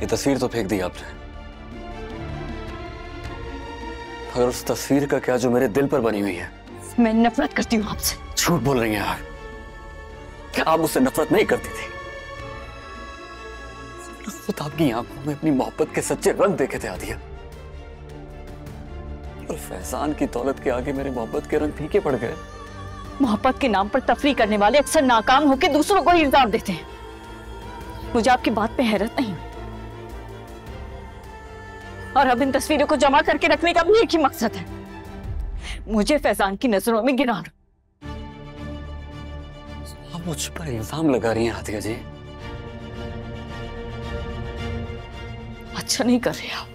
ये तस्वीर तो फेंक दी आपने, मगर उस तस्वीर का क्या जो मेरे दिल पर बनी हुई है। मैं नफरत करती हूँ आपसे। झूठ बोल रही हैं आप। क्या आप मुझसे नफरत नहीं करती थी? नफरत आपकी आंखों में अपनी मोहब्बत के सच्चे रंग देखे थे आदिया, और फैजान की दौलत के आगे मेरे मोहब्बत के रंग फीके पड़ गए। मोहब्बत के नाम पर तफरी करने वाले अक्सर नाकाम होकर दूसरों को इल्जाम देते हैं। मुझे आपकी बात पे हैरत नहीं, और अब इन तस्वीरों को जमा करके रखने का भी एक ही मकसद है, मुझे फैजान की नजरों में गिराना। आप मुझ पर इल्जाम लगा रही हैं आदिया जी, अच्छा नहीं कर रहे आप।